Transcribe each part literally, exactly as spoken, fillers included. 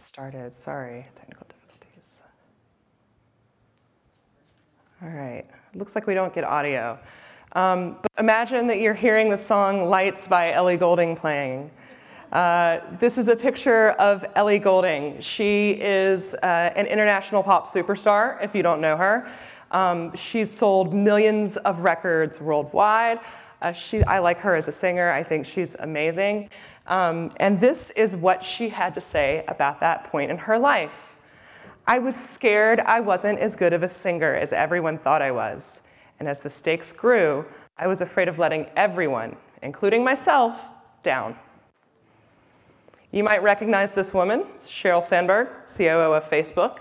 get started. Sorry, technical difficulties. All right, looks like we don't get audio. Um, but imagine that you're hearing the song Lights by Ellie Goulding playing. Uh, this is a picture of Ellie Goulding. She is uh, an international pop superstar, if you don't know her. Um, she's sold millions of records worldwide. Uh, she, I like her as a singer. I think she's amazing. Um, and this is what she had to say about that point in her life. I was scared I wasn't as good of a singer as everyone thought I was. And as the stakes grew, I was afraid of letting everyone, including myself, down. You might recognize this woman, Sheryl Sandberg, C O O of Facebook.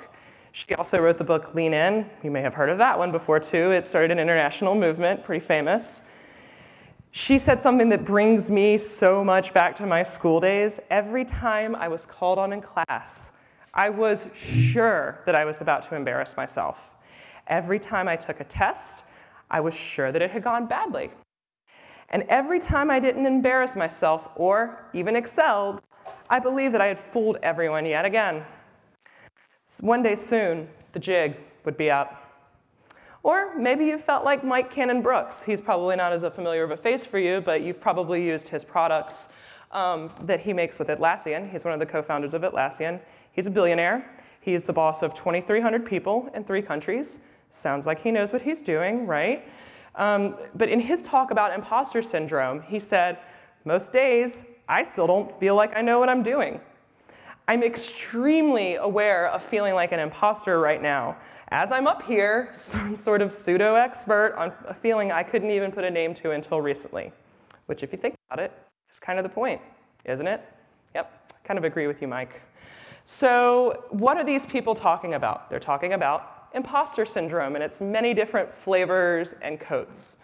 She also wrote the book Lean In. You may have heard of that one before, too. It started an international movement, pretty famous. She said something that brings me so much back to my school days. Every time I was called on in class, I was sure that I was about to embarrass myself. Every time I took a test, I was sure that it had gone badly. And every time I didn't embarrass myself or even excelled, I believed that I had fooled everyone yet again. So one day soon, the jig would be up. Or maybe you felt like Mike Cannon-Brooks. He's probably not as familiar of a face for you, but you've probably used his products um, that he makes with Atlassian. He's one of the co-founders of Atlassian. He's a billionaire. He's the boss of twenty-three hundred people in three countries. Sounds like he knows what he's doing, right? Um, but in his talk about imposter syndrome, he said, most days, I still don't feel like I know what I'm doing. I'm extremely aware of feeling like an imposter right now. As I'm up here, some sort of pseudo-expert on a feeling I couldn't even put a name to until recently. Which, if you think about it, is kind of the point, isn't it? Yep, kind of agree with you, Mike. So what are these people talking about? They're talking about imposter syndrome, and it's many different flavors and coats.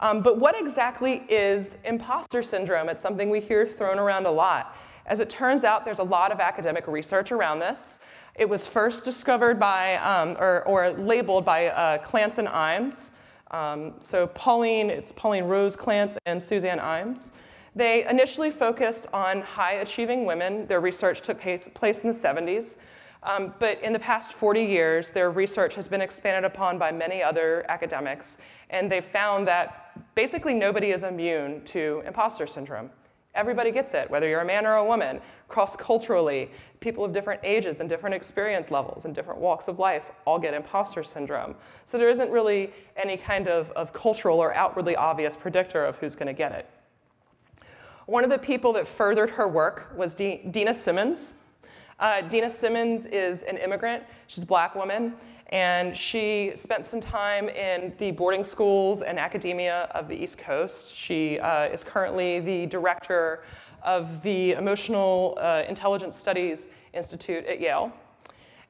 Um, but what exactly is imposter syndrome? It's something we hear thrown around a lot. As it turns out, there's a lot of academic research around this. It was first discovered by, um, or, or labeled by uh, Clance and Imes. Um, so Pauline, it's Pauline Rose Clance and Suzanne Imes. They initially focused on high-achieving women. Their research took place in the seventies. Um, but in the past forty years, their research has been expanded upon by many other academics. And they found that basically nobody is immune to imposter syndrome. Everybody gets it, whether you're a man or a woman, cross-culturally, people of different ages and different experience levels and different walks of life all get imposter syndrome. So there isn't really any kind of, of cultural or outwardly obvious predictor of who's going to get it. One of the people that furthered her work was De- Dena Simmons. Uh, Dena Simmons is an immigrant. She's a black woman. And she spent some time in the boarding schools and academia of the East Coast. She uh, is currently the director of the Emotional uh, Intelligence Studies Institute at Yale.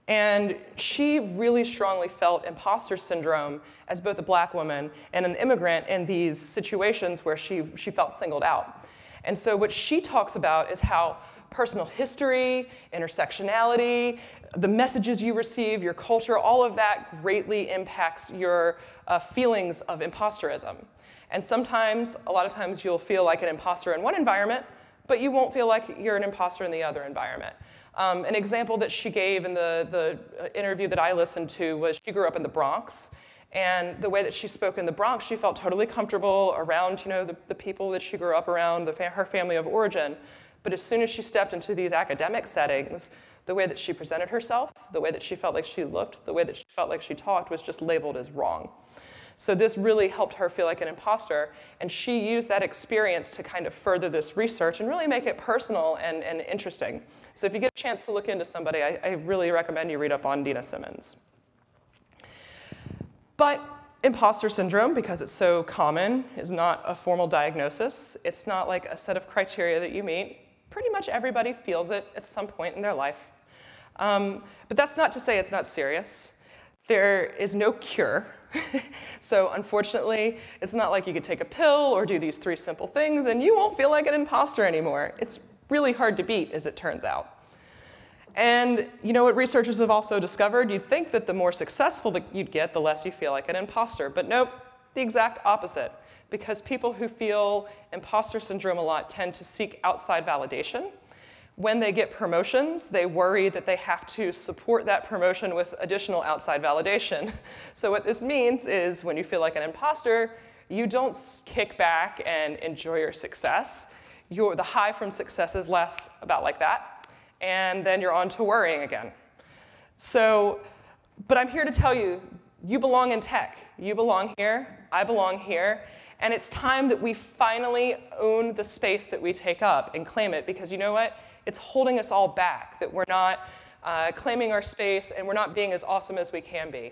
And she really strongly felt imposter syndrome as both a black woman and an immigrant in these situations where she, she felt singled out. And so what she talks about is how personal history, intersectionality, the messages you receive, your culture, all of that greatly impacts your uh, feelings of imposterism. And sometimes, a lot of times, you'll feel like an imposter in one environment, but you won't feel like you're an imposter in the other environment. Um, an example that she gave in the, the interview that I listened to was she grew up in the Bronx. And the way that she spoke in the Bronx, she felt totally comfortable around you know, the, the people that she grew up around, the fa- her family of origin. But as soon as she stepped into these academic settings, the way that she presented herself, the way that she felt like she looked, the way that she felt like she talked was just labeled as wrong. So this really helped her feel like an imposter, and she used that experience to kind of further this research and really make it personal and, and interesting. So if you get a chance to look into somebody, I, I really recommend you read up on Dena Simmons. But imposter syndrome, because it's so common, is not a formal diagnosis. It's not like a set of criteria that you meet. Pretty much everybody feels it at some point in their life. Um, but that's not to say it's not serious. There is no cure. So unfortunately, it's not like you could take a pill or do these three simple things and you won't feel like an imposter anymore. It's really hard to beat, as it turns out. And you know what researchers have also discovered? You'd think that the more successful that you'd get, the less you feel like an imposter. But nope, the exact opposite. Because people who feel imposter syndrome a lot tend to seek outside validation, When they get promotions, they worry that they have to support that promotion with additional outside validation. So what this means is when you feel like an imposter, you don't kick back and enjoy your success. Your, the high from success is less about like that, and then you're on to worrying again. So, but I'm here to tell you, you belong in tech. You belong here, I belong here. And it's time that we finally own the space that we take up and claim it, because you know what? It's holding us all back, that we're not uh, claiming our space and we're not being as awesome as we can be.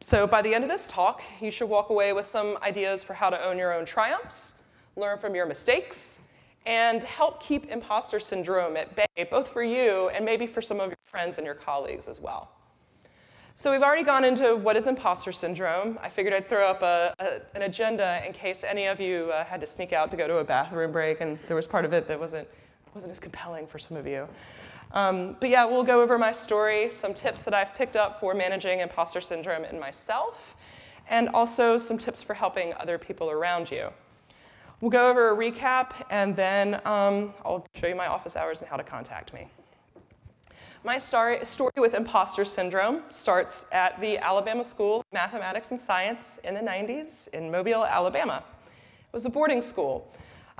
So by the end of this talk, you should walk away with some ideas for how to own your own triumphs, learn from your mistakes, and help keep imposter syndrome at bay, both for you and maybe for some of your friends and your colleagues as well. So we've already gone into what is imposter syndrome. I figured I'd throw up a, a, an agenda in case any of you uh, had to sneak out to go to a bathroom break, and there was part of it that wasn't, wasn't as compelling for some of you. Um, but yeah, we'll go over my story, some tips that I've picked up for managing imposter syndrome in myself, and also some tips for helping other people around you. We'll go over a recap, and then um, I'll show you my office hours and how to contact me. My story with imposter syndrome starts at the Alabama School of Mathematics and Science in the nineties in Mobile, Alabama. It was a boarding school.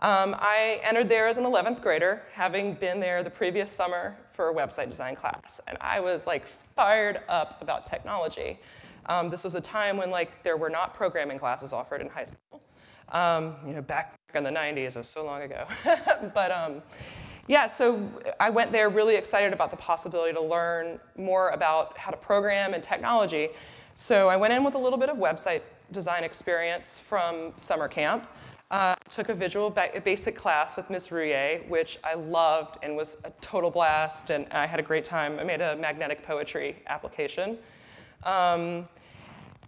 Um, I entered there as an eleventh grader, having been there the previous summer for a website design class. And I was like fired up about technology. Um, this was a time when like there were not programming classes offered in high school. Um, you know, back in the nineties, it was so long ago. but. Um, Yeah, so I went there really excited about the possibility to learn more about how to program and technology. So I went in with a little bit of website design experience from summer camp. Uh, took a visual ba basic class with Miz Rouillet, which I loved and was a total blast, and I had a great time. I made a magnetic poetry application. Um,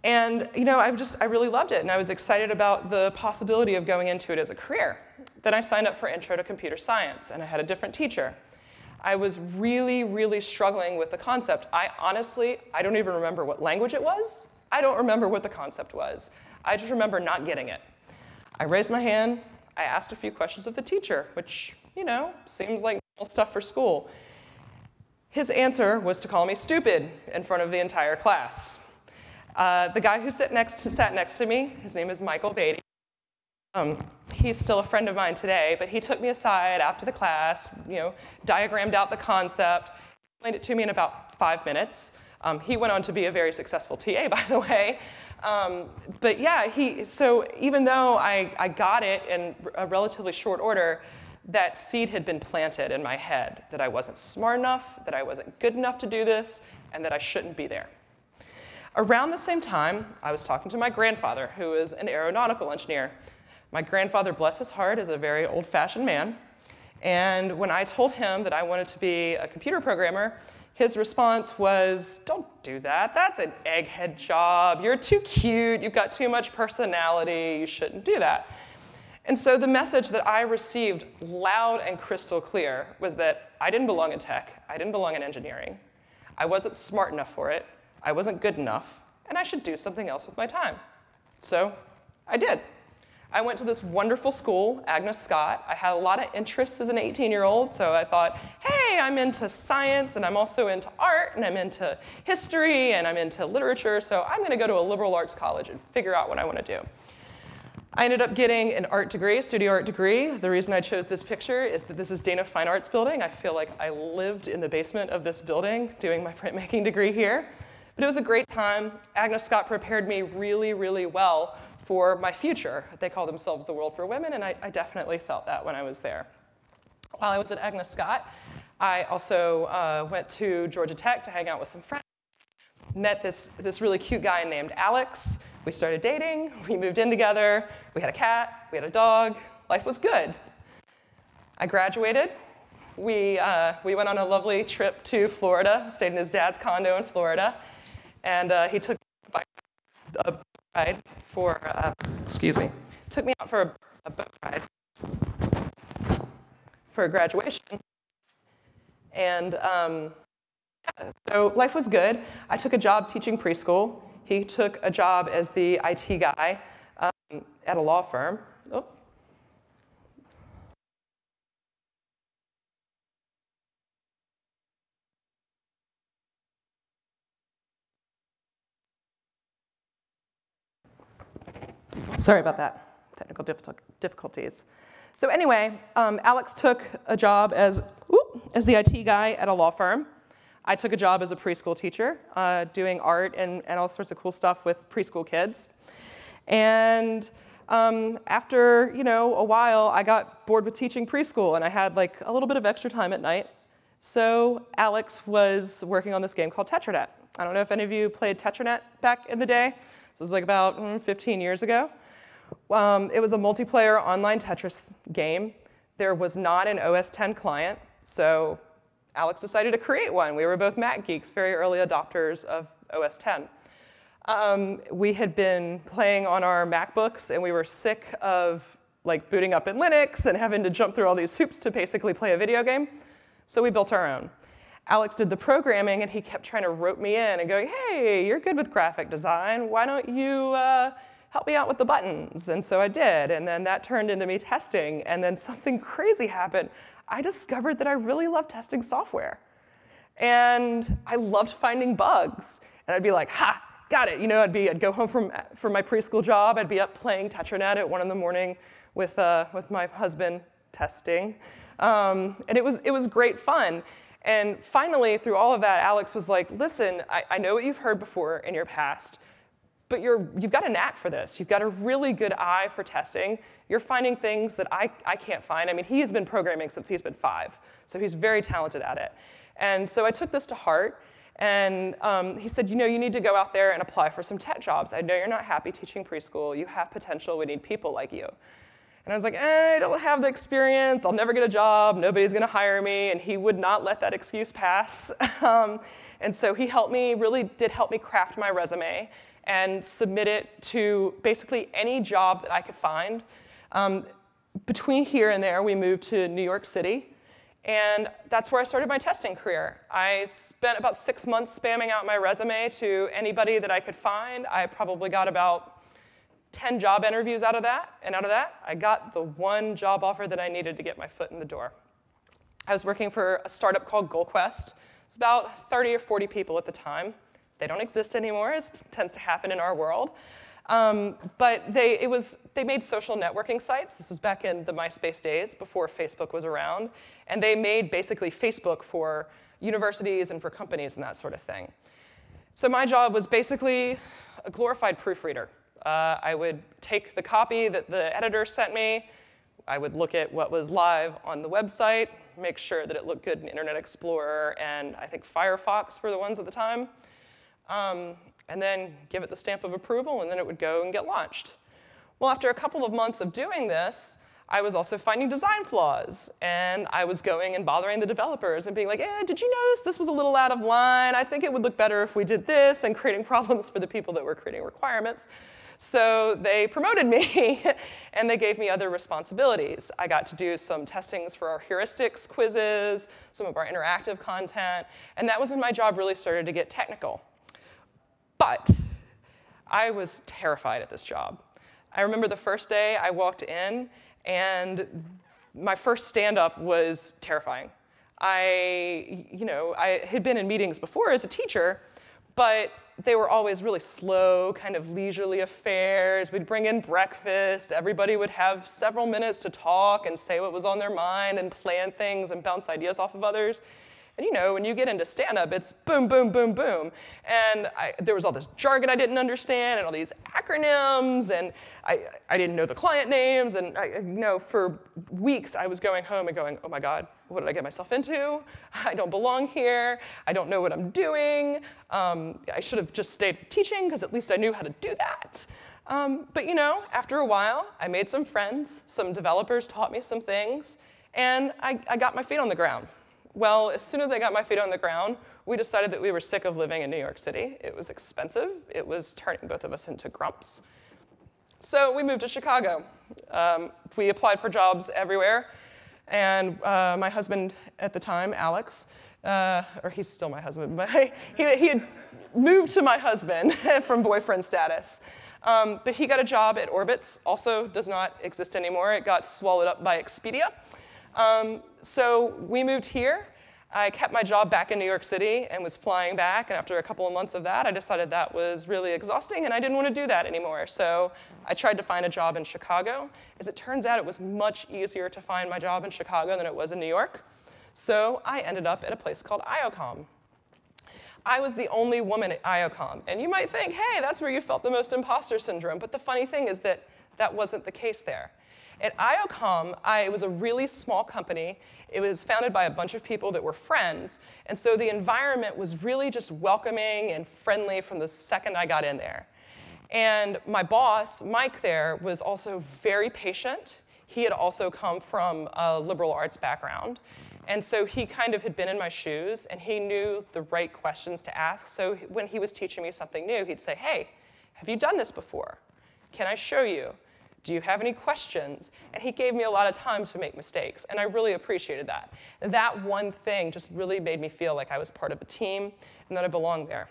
and you know, I just I really loved it, and I was excited about the possibility of going into it as a career. Then I signed up for Intro to Computer Science, and I had a different teacher. I was really, really struggling with the concept. I honestly, I don't even remember what language it was. I don't remember what the concept was. I just remember not getting it. I raised my hand. I asked a few questions of the teacher, which, you know, seems like normal stuff for school. His answer was to call me stupid in front of the entire class. Uh, the guy who sat next to, sat next to me, his name is Michael Beatty. Um, he's still a friend of mine today, but he took me aside after the class, you know, diagrammed out the concept, explained it to me in about five minutes. Um, he went on to be a very successful T A, by the way. Um, but yeah, he, so even though I, I got it in a relatively short order, that seed had been planted in my head that I wasn't smart enough, that I wasn't good enough to do this, and that I shouldn't be there. Around the same time, I was talking to my grandfather, who is an aeronautical engineer. My grandfather, bless his heart, is a very old-fashioned man. And when I told him that I wanted to be a computer programmer, his response was, don't do that. That's an egghead job. You're too cute. You've got too much personality. You shouldn't do that. And so the message that I received loud and crystal clear was that I didn't belong in tech. I didn't belong in engineering. I wasn't smart enough for it. I wasn't good enough. And I should do something else with my time. So I did. I went to this wonderful school, Agnes Scott. I had a lot of interests as an eighteen-year-old, so I thought, hey, I'm into science, and I'm also into art, and I'm into history, and I'm into literature, so I'm going to go to a liberal arts college and figure out what I want to do. I ended up getting an art degree, studio art degree. The reason I chose this picture is that this is Dana Fine Arts Building. I feel like I lived in the basement of this building doing my printmaking degree here. But it was a great time. Agnes Scott prepared me really, really well for my future. They call themselves the World for Women, and I, I definitely felt that when I was there. While I was at Agnes Scott, I also uh, went to Georgia Tech to hang out with some friends, met this, this really cute guy named Alex. We started dating, we moved in together, we had a cat, we had a dog, life was good. I graduated, we, uh, we went on a lovely trip to Florida, stayed in his dad's condo in Florida, and uh, he took a ride for, uh, excuse me, took me out for a, a boat ride for graduation. And um, so life was good. I took a job teaching preschool. He took a job as the I T guy um, at a law firm. Oh. Sorry about that, technical difficulties. So anyway, um, Alex took a job as, whoop, as the I T guy at a law firm. I took a job as a preschool teacher, uh, doing art and, and all sorts of cool stuff with preschool kids. And um, after, you know, a while, I got bored with teaching preschool, and I had like a little bit of extra time at night. So Alex was working on this game called Tetranet. I don't know if any of you played Tetranet back in the day. This was like about mm, fifteen years ago. Um, it was a multiplayer online Tetris game. There was not an O S ten client, so Alex decided to create one. We were both Mac geeks, very early adopters of O S ten. Um, we had been playing on our MacBooks, and we were sick of like booting up in Linux and having to jump through all these hoops to basically play a video game, so we built our own. Alex did the programming, and he kept trying to rope me in and going, hey, you're good with graphic design. Why don't you uh, help me out with the buttons? And so I did, and then that turned into me testing, and then something crazy happened. I discovered that I really loved testing software, and I loved finding bugs. And I'd be like, ha, got it. You know, I'd, be, I'd go home from, from my preschool job. I'd be up playing Tetranet at one in the morning with, uh, with my husband testing. Um, and it was, it was great fun. And finally, through all of that, Alex was like, listen, I, I know what you've heard before in your past, but you're, you've got a knack for this. You've got a really good eye for testing. You're finding things that I, I can't find. I mean, he has been programming since he's been five, so he's very talented at it. And so I took this to heart, and um, he said, you know, you need to go out there and apply for some tech jobs. I know you're not happy teaching preschool. You have potential. We need people like you. And I was like, eh, I don't have the experience. I'll never get a job. Nobody's going to hire me. And he would not let that excuse pass. um, and so he helped me, really did help me craft my resume and submit it to basically any job that I could find. Um, between here and there, we moved to New York City. And that's where I started my testing career. I spent about six months spamming out my resume to anybody that I could find. I probably got about ten job interviews out of that, and out of that, I got the one job offer that I needed to get my foot in the door. I was working for a startup called GoalQuest. It's about thirty or forty people at the time. They don't exist anymore, as tends to happen in our world. Um, but they, it was, they made social networking sites. This was back in the MySpace days, before Facebook was around. And they made basically Facebook for universities and for companies and that sort of thing. So my job was basically a glorified proofreader. Uh, I would take the copy that the editor sent me. I would look at what was live on the website, make sure that it looked good in Internet Explorer, and I think Firefox were the ones at the time. Um, and then give it the stamp of approval, and then it would go and get launched. Well, after a couple of months of doing this, I was also finding design flaws, and I was going and bothering the developers and being like, eh, did you notice this was a little out of line? I think it would look better if we did this, and creating problems for the people that were creating requirements. So they promoted me, and they gave me other responsibilities. I got to do some testings for our heuristics quizzes, some of our interactive content, and that was when my job really started to get technical. But I was terrified at this job. I remember the first day I walked in, and my first stand-up was terrifying. I, you know, I had been in meetings before as a teacher, but they were always really slow, kind of leisurely affairs. We'd bring in breakfast. Everybody would have several minutes to talk and say what was on their mind and plan things and bounce ideas off of others. And you know, when you get into stand-up, it's boom, boom, boom, boom. And I, there was all this jargon I didn't understand and all these acronyms, and I, I didn't know the client names. And I, you know, for weeks, I was going home and going, oh my God, what did I get myself into? I don't belong here. I don't know what I'm doing. Um, I should have just stayed teaching, because at least I knew how to do that. Um, but you know, after a while, I made some friends. Some developers taught me some things, and I, I got my feet on the ground. Well, as soon as I got my feet on the ground, we decided that we were sick of living in New York City. It was expensive. It was turning both of us into grumps. So we moved to Chicago. Um, we applied for jobs everywhere. And uh, my husband at the time, Alex, uh, or he's still my husband, but he, he had moved to my husband from boyfriend status. Um, but he got a job at Orbitz, also does not exist anymore. It got swallowed up by Expedia. Um, so we moved here. I kept my job back in New York City and was flying back, and after a couple of months of that, I decided that was really exhausting and I didn't want to do that anymore. So I tried to find a job in Chicago. As it turns out, it was much easier to find my job in Chicago than it was in New York. So I ended up at a place called I O COM. I was the only woman at I O COM. And you might think, hey, that's where you felt the most imposter syndrome. But the funny thing is that that wasn't the case there. At I O COM, I, it was a really small company. It was founded by a bunch of people that were friends. And so the environment was really just welcoming and friendly from the second I got in there. And my boss, Mike, there was also very patient. He had also come from a liberal arts background. And so he kind of had been in my shoes, and he knew the right questions to ask. So when he was teaching me something new, he'd say, hey, have you done this before? Can I show you? Do you have any questions? And he gave me a lot of time to make mistakes, and I really appreciated that. That one thing just really made me feel like I was part of a team and that I belonged there.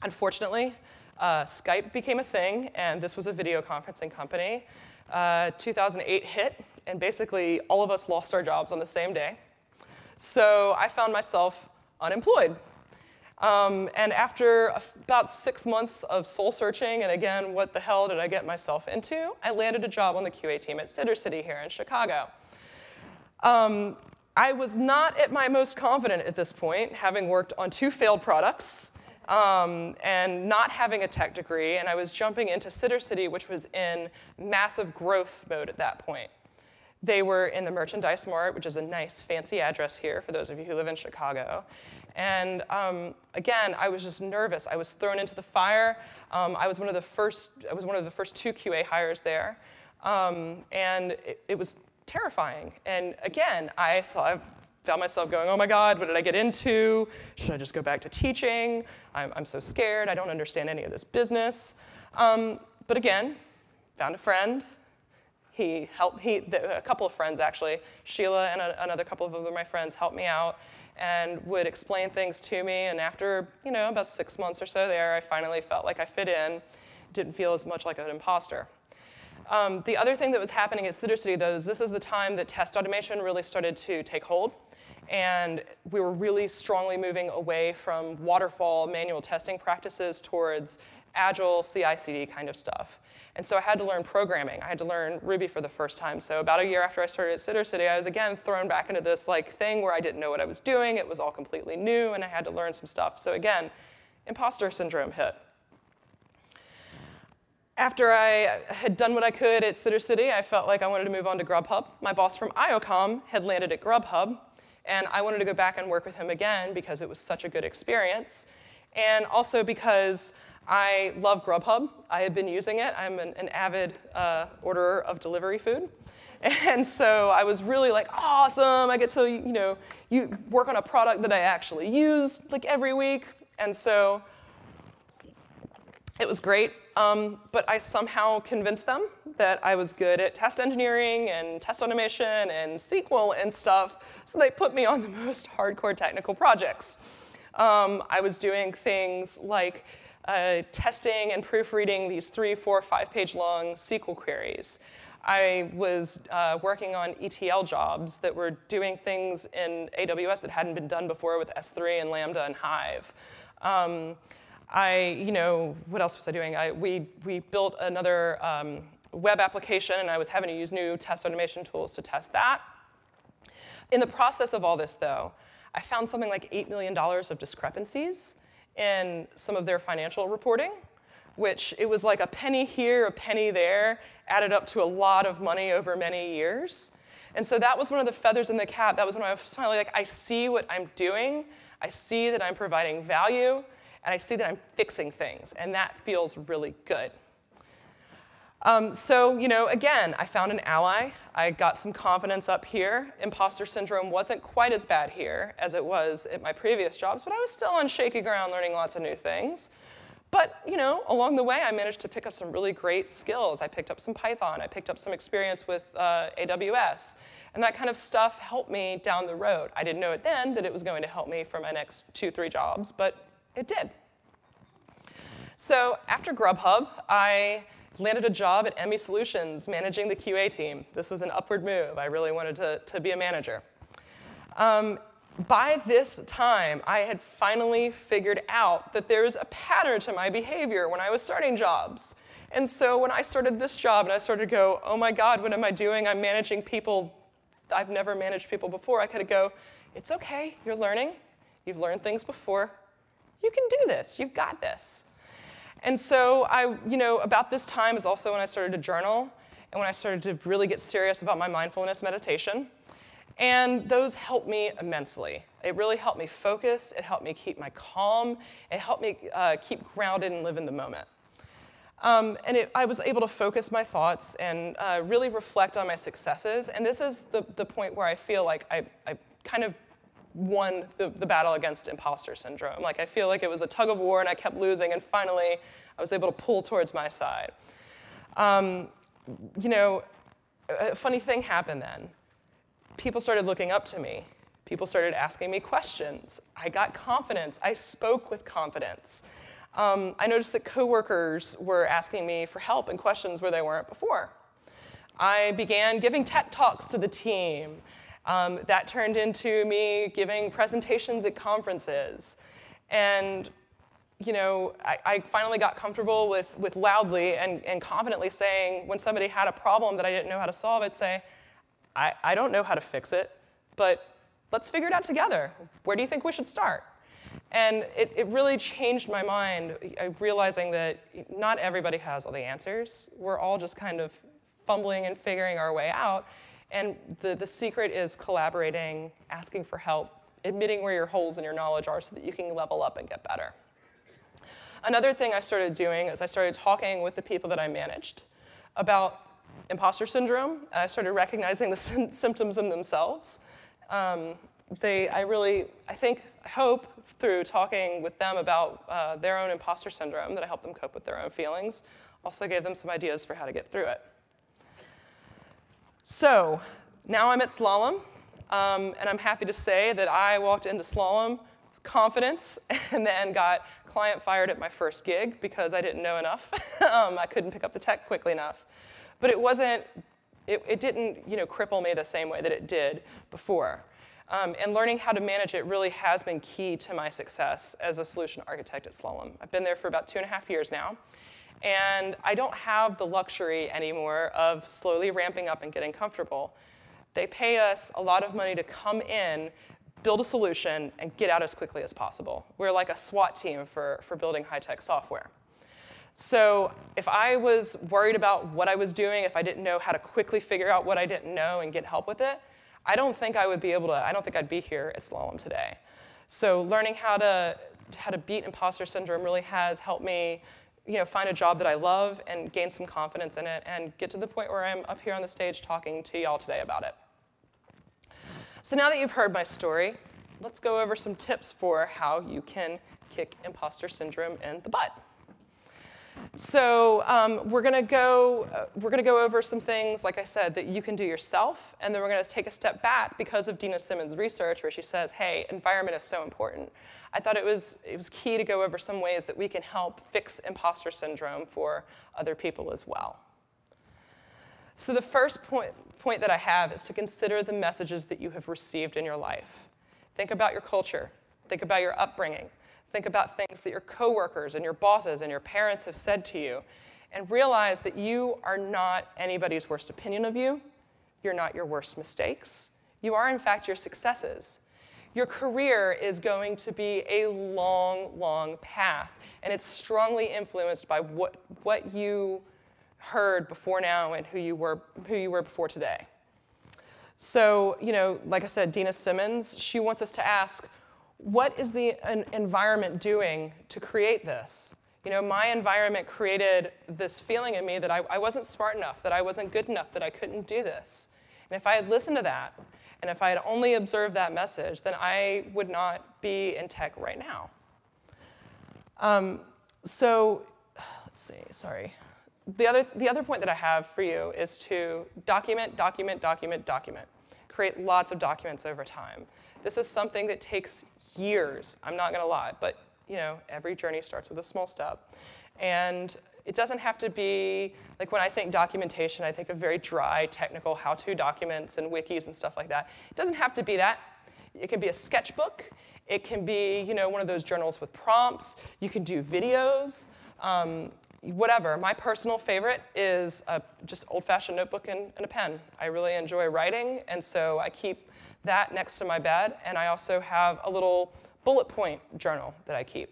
Unfortunately, uh, Skype became a thing, and this was a video conferencing company. Uh, two thousand eight hit, and basically all of us lost our jobs on the same day. So I found myself unemployed. Um, and after a, about six months of soul searching, and again, what the hell did I get myself into? I landed a job on the Q A team at Sittercity here in Chicago. Um, I was not at my most confident at this point, having worked on two failed products um, and not having a tech degree, and I was jumping into Sittercity, which was in massive growth mode at that point. They were in the Merchandise Mart, which is a nice, fancy address here for those of you who live in Chicago. And um, again, I was just nervous. I was thrown into the fire. Um, I was one of the first. I was one of the first two Q A hires there, um, and it, it was terrifying. And again, I saw. I found myself going, "Oh my God, what did I get into? Should I just go back to teaching? I'm, I'm so scared. I don't understand any of this business." Um, but again, found a friend. He helped, he, a couple of friends actually, Sheila and a, another couple of other my friends helped me out and would explain things to me. And after, you know, about six months or so there, I finally felt like I fit in. Didn't feel as much like an imposter. Um, the other thing that was happening at Sittercity, though, is this is the time that test automation really started to take hold. And we were really strongly moving away from waterfall manual testing practices towards agile C I C D kind of stuff. And so I had to learn programming. I had to learn Ruby for the first time. So about a year after I started at Sittercity, I was again thrown back into this like thing where I didn't know what I was doing. It was all completely new, and I had to learn some stuff. So again, imposter syndrome hit. After I had done what I could at Sittercity, I felt like I wanted to move on to Grubhub. My boss from I O COM had landed at Grubhub, and I wanted to go back and work with him again because it was such a good experience, and also because I love Grubhub. I have been using it. I'm an, an avid uh, orderer of delivery food. And so I was really like, awesome, I get to, you know, you work on a product that I actually use like every week. And so it was great. Um, but I somehow convinced them that I was good at test engineering and test automation and S Q L and stuff. So they put me on the most hardcore technical projects. Um, I was doing things like Uh, testing and proofreading these three, four, five-page long S Q L queries. I was uh, working on E T L jobs that were doing things in A W S that hadn't been done before with S three and Lambda and Hive. Um, I, you know, what else was I doing? I, we, we built another um, web application, and I was having to use new test automation tools to test that. In the process of all this, though, I found something like eight million dollars of discrepancies in some of their financial reporting, which it was like a penny here, a penny there, added up to a lot of money over many years. And so that was one of the feathers in the cap. That was when I was finally like, I see what I'm doing. I see that I'm providing value, and I see that I'm fixing things, and that feels really good. Um, so, you know, again, I found an ally. I got some confidence up here. Imposter syndrome wasn't quite as bad here as it was at my previous jobs, but I was still on shaky ground learning lots of new things. But, you know, along the way, I managed to pick up some really great skills. I picked up some Python. I picked up some experience with uh, A W S. And that kind of stuff helped me down the road. I didn't know it then that it was going to help me for my next two, three jobs, but it did. So after Grubhub, I landed a job at Emmy Solutions managing the Q A team. This was an upward move. I really wanted to, to be a manager. Um, by this time, I had finally figured out that there's a pattern to my behavior when I was starting jobs. And so when I started this job and I started to go, oh my God, what am I doing? I'm managing people. I've never managed people before. I could go, it's OK. You're learning. You've learned things before. You can do this. You've got this. And so I, you know, about this time is also when I started to journal and when I started to really get serious about my mindfulness meditation. And those helped me immensely. It really helped me focus. It helped me keep my calm. It helped me uh, keep grounded and live in the moment. Um, and it, I was able to focus my thoughts and uh, really reflect on my successes. And this is the, the point where I feel like I, I kind of won the, the battle against imposter syndrome. Like I feel like it was a tug of war and I kept losing. And finally, I was able to pull towards my side. Um, you know, a funny thing happened then. People started looking up to me. People started asking me questions. I got confidence. I spoke with confidence. Um, I noticed that coworkers were asking me for help and questions where they weren't before. I began giving TED Talks to the team. Um, that turned into me giving presentations at conferences. And you know, I, I finally got comfortable with, with loudly and, and confidently saying, when somebody had a problem that I didn't know how to solve, I'd say, I, I don't know how to fix it, but let's figure it out together. Where do you think we should start? And it, it really changed my mind, realizing that not everybody has all the answers. We're all just kind of fumbling and figuring our way out. And the, the secret is collaborating, asking for help, admitting where your holes in your knowledge are so that you can level up and get better. Another thing I started doing is I started talking with the people that I managed about imposter syndrome. I started recognizing the symptoms in themselves. Um, They, I really, I think, I hope through talking with them about uh, their own imposter syndrome that I helped them cope with their own feelings. Also gave them some ideas for how to get through it. So now I'm at Slalom, um, and I'm happy to say that I walked into Slalom with confidence and then got client fired at my first gig because I didn't know enough. um, I couldn't pick up the tech quickly enough. But it wasn't, it, it didn't, you know, cripple me the same way that it did before. Um, and learning how to manage it really has been key to my success as a solution architect at Slalom. I've been there for about two and a half years now. And I don't have the luxury anymore of slowly ramping up and getting comfortable. They pay us a lot of money to come in, build a solution, and get out as quickly as possible. We're like a SWAT team for, for building high-tech software. So if I was worried about what I was doing, if I didn't know how to quickly figure out what I didn't know and get help with it, I don't think I would be able to, I don't think I'd be here at Slalom today. So learning how to, how to beat imposter syndrome really has helped me, you know, find a job that I love and gain some confidence in it and get to the point where I'm up here on the stage talking to y'all today about it. So now that you've heard my story, let's go over some tips for how you can kick imposter syndrome in the butt. So um, we're going to go, uh, we're going to go over some things, like I said, that you can do yourself. And then we're going to take a step back because of Dena Simmons' research where she says, hey, environment is so important. I thought it was, it was key to go over some ways that we can help fix imposter syndrome for other people as well. So the first point, point that I have is to consider the messages that you have received in your life. Think about your culture. Think about your upbringing. Think about things that your coworkers and your bosses and your parents have said to you, and realize that you are not anybody's worst opinion of you. You're not your worst mistakes. You are, in fact, your successes. Your career is going to be a long, long path, and it's strongly influenced by what, what you heard before now and who you were, who you were before today. So, you know, like I said, Dena Simmons, she wants us to ask, what is the environment doing to create this? You know, my environment created this feeling in me that I, I wasn't smart enough, that I wasn't good enough, that I couldn't do this. And if I had listened to that, and if I had only observed that message, then I would not be in tech right now. Um, so, let's see, sorry. The other, the other point that I have for you is to document, document, document, document. Create lots of documents over time. This is something that takes years. I'm not going to lie, but you know, every journey starts with a small step. And it doesn't have to be, like when I think documentation, I think of very dry, technical how-to documents and wikis and stuff like that. It doesn't have to be that. It can be a sketchbook. It can be, you know, one of those journals with prompts. You can do videos, um, whatever. My personal favorite is a, just old-fashioned notebook and, and a pen. I really enjoy writing, and so I keep that next to my bed. And I also have a little bullet point journal that I keep.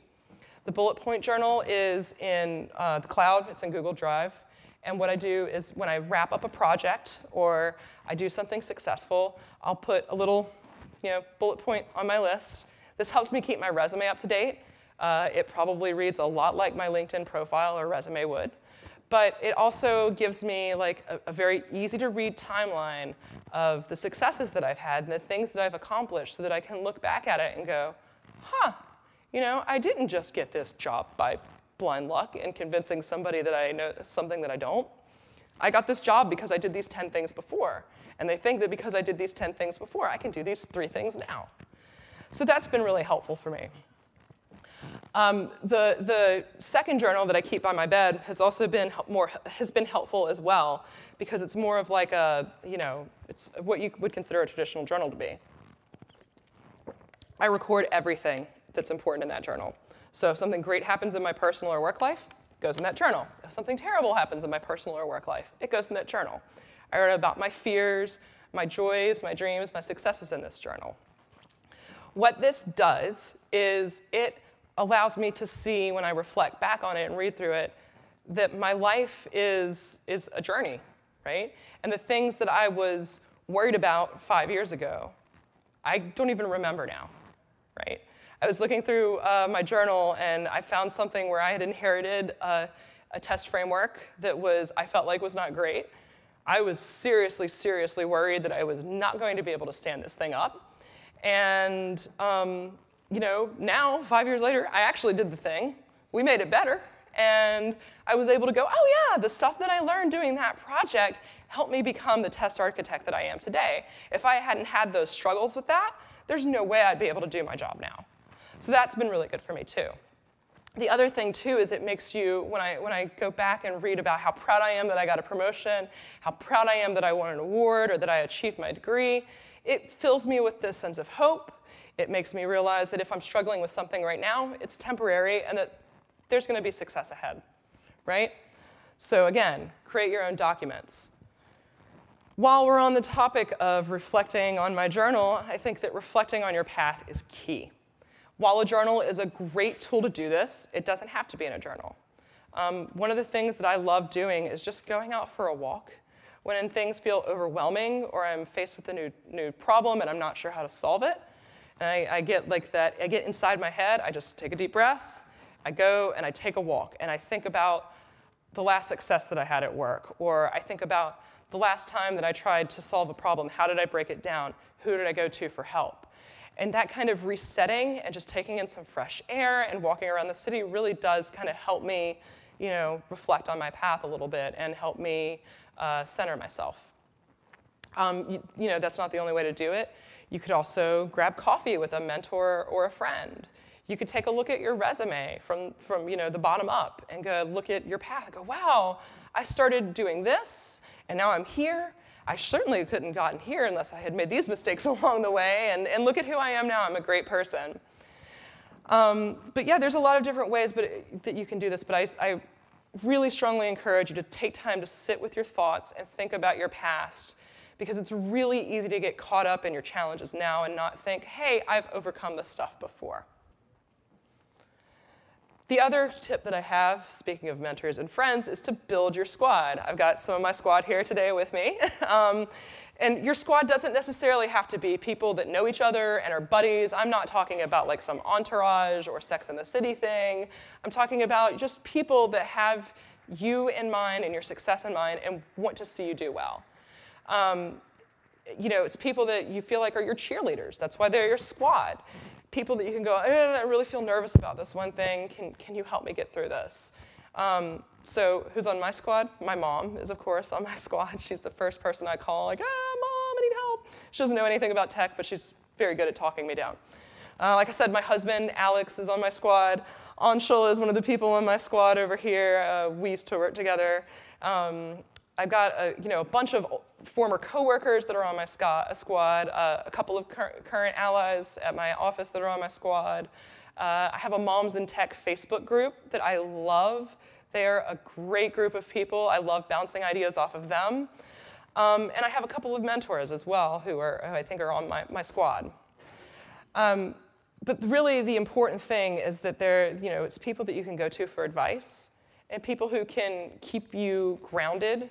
The bullet point journal is in uh, the cloud. It's in Google Drive. And what I do is when I wrap up a project or I do something successful, I'll put a little, you know, bullet point on my list. This helps me keep my resume up to date. Uh, it probably reads a lot like my LinkedIn profile or resume would. But it also gives me like a, a very easy to read timeline of the successes that I've had and the things that I've accomplished so that I can look back at it and go, huh, you know, I didn't just get this job by blind luck and convincing somebody that I know something that I don't. I got this job because I did these ten things before. And they think that because I did these ten things before, I can do these three things now. So that's been really helpful for me. Um, the, the second journal that I keep by my bed has also been more has been helpful as well, because it's more of like a, you know, it's what you would consider a traditional journal to be. I record everything that's important in that journal. So if something great happens in my personal or work life, it goes in that journal. If something terrible happens in my personal or work life, it goes in that journal. I wrote about my fears, my joys, my dreams, my successes in this journal. What this does is it allows me to see, when I reflect back on it and read through it, that my life is, is a journey, right? And the things that I was worried about five years ago, I don't even remember now, right? I was looking through uh, my journal, and I found something where I had inherited a, a test framework that was, I felt like was not great. I was seriously, seriously worried that I was not going to be able to stand this thing up. And um, you know, now, five years later, I actually did the thing. We made it better. And I was able to go, oh, yeah, the stuff that I learned doing that project helped me become the test architect that I am today. If I hadn't had those struggles with that, there's no way I'd be able to do my job now. So that's been really good for me, too. The other thing, too, is it makes you, when I, when I go back and read about how proud I am that I got a promotion, how proud I am that I won an award or that I achieved my degree, it fills me with this sense of hope. It makes me realize that if I'm struggling with something right now, it's temporary and that there's going to be success ahead, right? So again, create your own documents. While we're on the topic of reflecting on my journal, I think that reflecting on your path is key. While a journal is a great tool to do this, it doesn't have to be in a journal. Um, one of the things that I love doing is just going out for a walk. When things feel overwhelming or I'm faced with a new, new problem and I'm not sure how to solve it, and I, I get like that, I get inside my head, I just take a deep breath, I go and I take a walk, and I think about the last success that I had at work, or I think about the last time that I tried to solve a problem, how did I break it down? Who did I go to for help? And that kind of resetting and just taking in some fresh air and walking around the city really does kind of help me, you know, reflect on my path a little bit and help me uh, center myself. Um, you, you know, that's not the only way to do it. You could also grab coffee with a mentor or a friend. You could take a look at your resume from, from you know, the bottom up and go look at your path and go, wow, I started doing this, and now I'm here. I certainly couldn't have gotten here unless I had made these mistakes along the way. And, and look at who I am now. I'm a great person. Um, but yeah, there's a lot of different ways but it, that you can do this. But I, I really strongly encourage you to take time to sit with your thoughts and think about your past, because it's really easy to get caught up in your challenges now and not think, hey, I've overcome this stuff before. The other tip that I have, speaking of mentors and friends, is to build your squad. I've got some of my squad here today with me. um, and your squad doesn't necessarily have to be people that know each other and are buddies. I'm not talking about like some entourage or Sex and the City thing. I'm talking about just people that have you in mind and your success in mind and want to see you do well. Um, you know, it's people that you feel like are your cheerleaders. That's why they're your squad. People that you can go, eh, I really feel nervous about this one thing. Can, can you help me get through this? Um, so who's on my squad? My mom is, of course, on my squad. She's the first person I call, like, ah, mom, I need help. She doesn't know anything about tech, but she's very good at talking me down. Uh, like I said, my husband, Alex, is on my squad. Anshul is one of the people on my squad over here. Uh, we used to work together. Um, I've got a, you know, a bunch of former coworkers that are on my squad, uh, a couple of cur current allies at my office that are on my squad. Uh, I have a Moms in Tech Facebook group that I love. They are a great group of people. I love bouncing ideas off of them. Um, and I have a couple of mentors as well who, are, who I think are on my, my squad. Um, but really the important thing is that they're, you know, it's people that you can go to for advice and people who can keep you grounded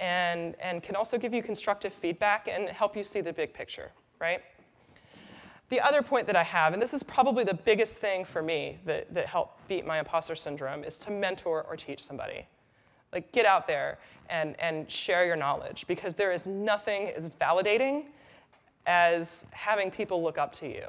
and, and can also give you constructive feedback and help you see the big picture, right? The other point that I have, and this is probably the biggest thing for me that, that helped beat my imposter syndrome, is to mentor or teach somebody. Like, get out there and, and share your knowledge, because there is nothing as validating as having people look up to you.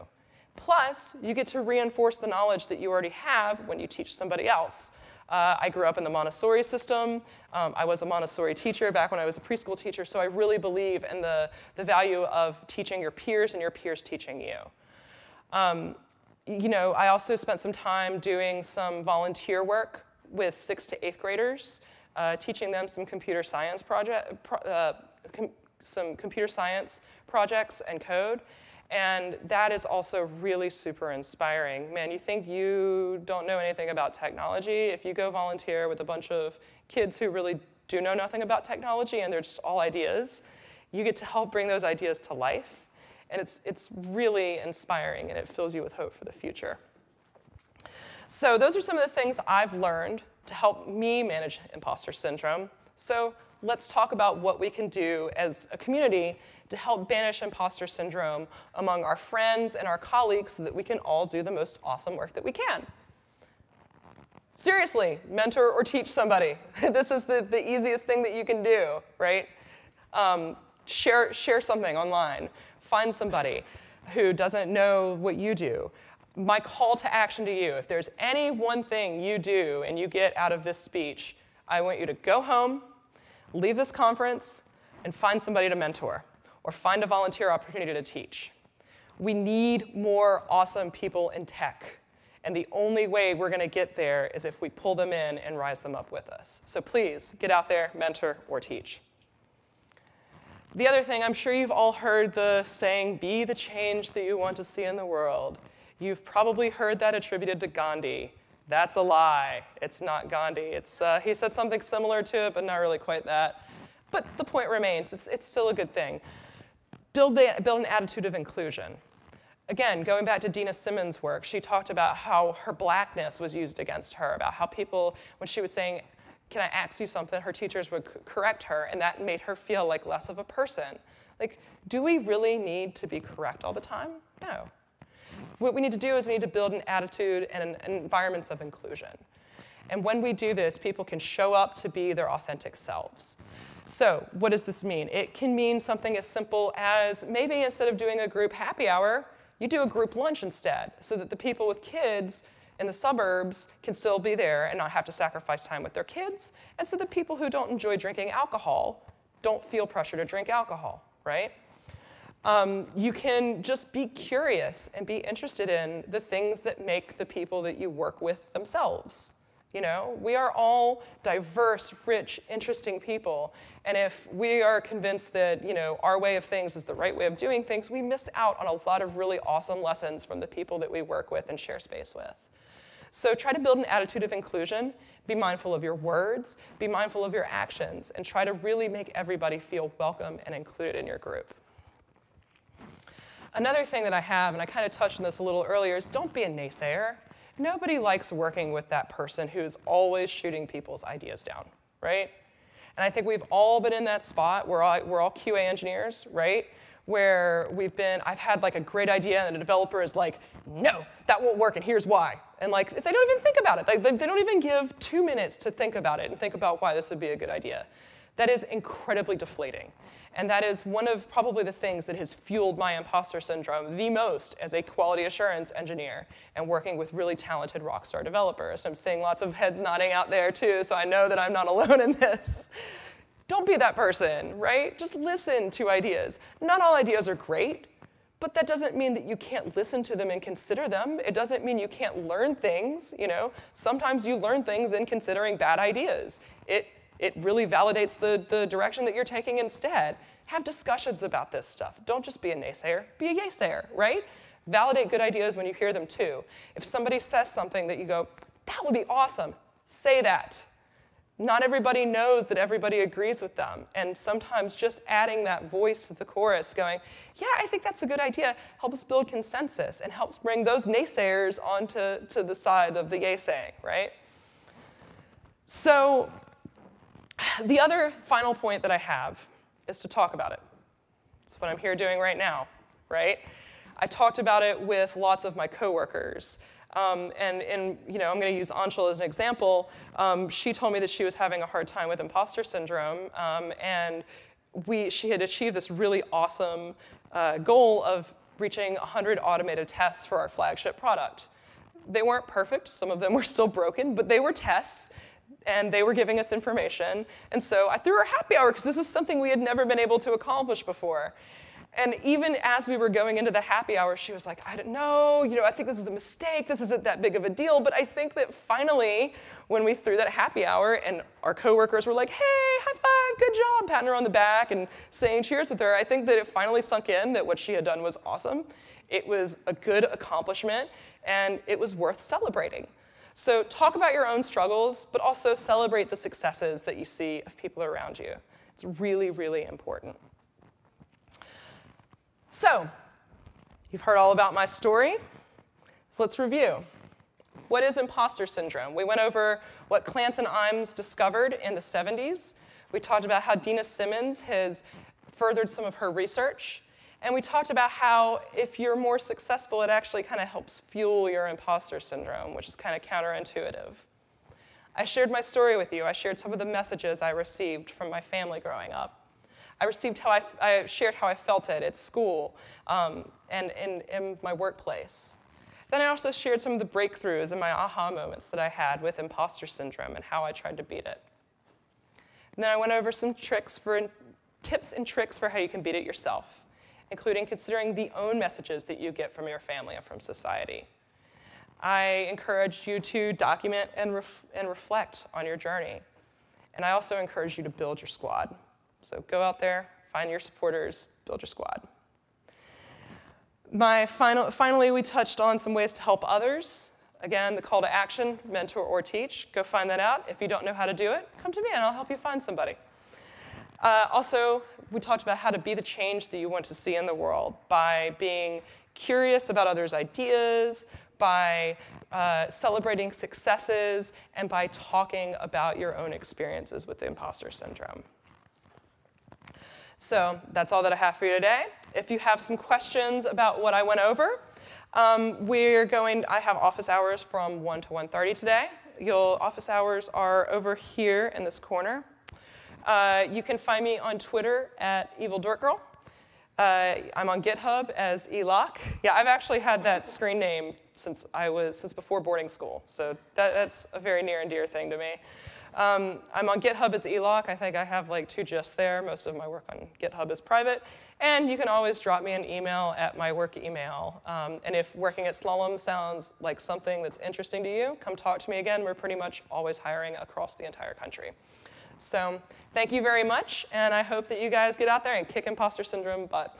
Plus, you get to reinforce the knowledge that you already have when you teach somebody else. Uh, I grew up in the Montessori system. Um, I was a Montessori teacher back when I was a preschool teacher, so I really believe in the, the value of teaching your peers and your peers teaching you. Um, you know, I also spent some time doing some volunteer work with sixth to eighth graders, uh, teaching them some computer science project, pro uh, com some computer science projects and code. And that is also really super inspiring. Man, you think you don't know anything about technology. If you go volunteer with a bunch of kids who really do know nothing about technology and they're just all ideas, you get to help bring those ideas to life. And it's, it's really inspiring, and it fills you with hope for the future. So those are some of the things I've learned to help me manage imposter syndrome. So let's talk about what we can do as a community to help banish imposter syndrome among our friends and our colleagues so that we can all do the most awesome work that we can. Seriously, mentor or teach somebody. This is the, the easiest thing that you can do, right? Um, share, share something online. Find somebody who doesn't know what you do. My call to action to you, if there's any one thing you do and you get out of this speech, I want you to go home, leave this conference, and find somebody to mentor, or find a volunteer opportunity to teach. We need more awesome people in tech. And the only way we're going to get there is if we pull them in and rise them up with us. So please, get out there, mentor, or teach. The other thing, I'm sure you've all heard the saying, be the change that you want to see in the world. You've probably heard that attributed to Gandhi. That's a lie. It's not Gandhi. It's, uh, he said something similar to it, but not really quite that. But the point remains. It's, it's still a good thing. Build, the, build an attitude of inclusion. Again, going back to Dena Simmons' work, she talked about how her blackness was used against her, about how people, when she was saying, can I ask you something, her teachers would correct her, and that made her feel like less of a person. Like, do we really need to be correct all the time? No. What we need to do is we need to build an attitude and an environments of inclusion. And when we do this, people can show up to be their authentic selves. So what does this mean? It can mean something as simple as maybe instead of doing a group happy hour, you do a group lunch instead, so that the people with kids in the suburbs can still be there and not have to sacrifice time with their kids, and so the people who don't enjoy drinking alcohol don't feel pressure to drink alcohol, right? Um, you can just be curious and be interested in the things that make the people that you work with themselves. You know, we are all diverse, rich, interesting people. And if we are convinced that, you know, our way of things is the right way of doing things, we miss out on a lot of really awesome lessons from the people that we work with and share space with. So try to build an attitude of inclusion. Be mindful of your words. Be mindful of your actions. And try to really make everybody feel welcome and included in your group. Another thing that I have, and I kind of touched on this a little earlier, is don't be a naysayer. Nobody likes working with that person who is always shooting people's ideas down, right? And I think we've all been in that spot. We're all, we're all Q A engineers, right? Where we've been, I've had like a great idea, and the developer is like, no, that won't work, and here's why. And like, they don't even think about it. They, they, they don't even give two minutes to think about it and think about why this would be a good idea. That is incredibly deflating. And that is one of probably the things that has fueled my imposter syndrome the most as a quality assurance engineer and working with really talented rockstar developers. I'm seeing lots of heads nodding out there too, so I know that I'm not alone in this. Don't be that person, right? Just listen to ideas. Not all ideas are great, but that doesn't mean that you can't listen to them and consider them. It doesn't mean you can't learn things, you know? Sometimes you learn things in considering bad ideas. It It really validates the, the direction that you're taking instead. Have discussions about this stuff. Don't just be a naysayer. Be a yaysayer, right? Validate good ideas when you hear them, too. If somebody says something that you go, that would be awesome, say that. Not everybody knows that everybody agrees with them. And sometimes just adding that voice to the chorus going, yeah, I think that's a good idea, helps build consensus and helps bring those naysayers onto to the side of the yay saying, right? So the other final point that I have is to talk about it. That's what I'm here doing right now, right? I talked about it with lots of my coworkers. Um, and, and you know, I'm going to use Anshul as an example. Um, she told me that she was having a hard time with imposter syndrome, um, and we, she had achieved this really awesome uh, goal of reaching one hundred automated tests for our flagship product. They weren't perfect. Some of them were still broken, but they were tests, and they were giving us information. And so I threw her a happy hour because this is something we had never been able to accomplish before. And even as we were going into the happy hour, she was like, I don't know, you know, I think this is a mistake. This isn't that big of a deal. But I think that finally, when we threw that happy hour and our coworkers were like, hey, high five, good job, patting her on the back and saying cheers with her, I think that it finally sunk in that what she had done was awesome. It was a good accomplishment, and it was worth celebrating. So talk about your own struggles, but also celebrate the successes that you see of people around you. It's really, really important. So, you've heard all about my story, so let's review. What is imposter syndrome? We went over what Clance and Imes discovered in the seventies. We talked about how Dena Simmons has furthered some of her research. And we talked about how if you're more successful, it actually kind of helps fuel your imposter syndrome, which is kind of counterintuitive. I shared my story with you. I shared some of the messages I received from my family growing up. I received how I, I shared how I felt it at school um, and in, in my workplace. Then I also shared some of the breakthroughs and my aha moments that I had with imposter syndrome and how I tried to beat it. And then I went over some tricks for, tips and tricks for how you can beat it yourself, including considering the own messages that you get from your family and from society. I encouraged you to document and, ref, and reflect on your journey. And I also encourage you to build your squad. So go out there, find your supporters, build your squad. My final, finally, we touched on some ways to help others. Again, the call to action, mentor or teach. Go find that out. If you don't know how to do it, come to me and I'll help you find somebody. Uh, also, we talked about how to be the change that you want to see in the world by being curious about others' ideas, by uh, celebrating successes, and by talking about your own experiences with the imposter syndrome. So that's all that I have for you today. If you have some questions about what I went over, um, we're going, I have office hours from one to one thirty today. Your office hours are over here in this corner. Uh, you can find me on Twitter at EvilDirtGirl. Uh, I'm on GitHub as eLock. Yeah, I've actually had that screen name since I was, since before boarding school. So that, that's a very near and dear thing to me. Um, I'm on GitHub as eLock. I think I have like two gists there. Most of my work on GitHub is private. And you can always drop me an email at my work email. Um, and if working at Slalom sounds like something that's interesting to you, come talk to me again. We're pretty much always hiring across the entire country. So thank you very much. And I hope that you guys get out there and kick imposter syndrome butt.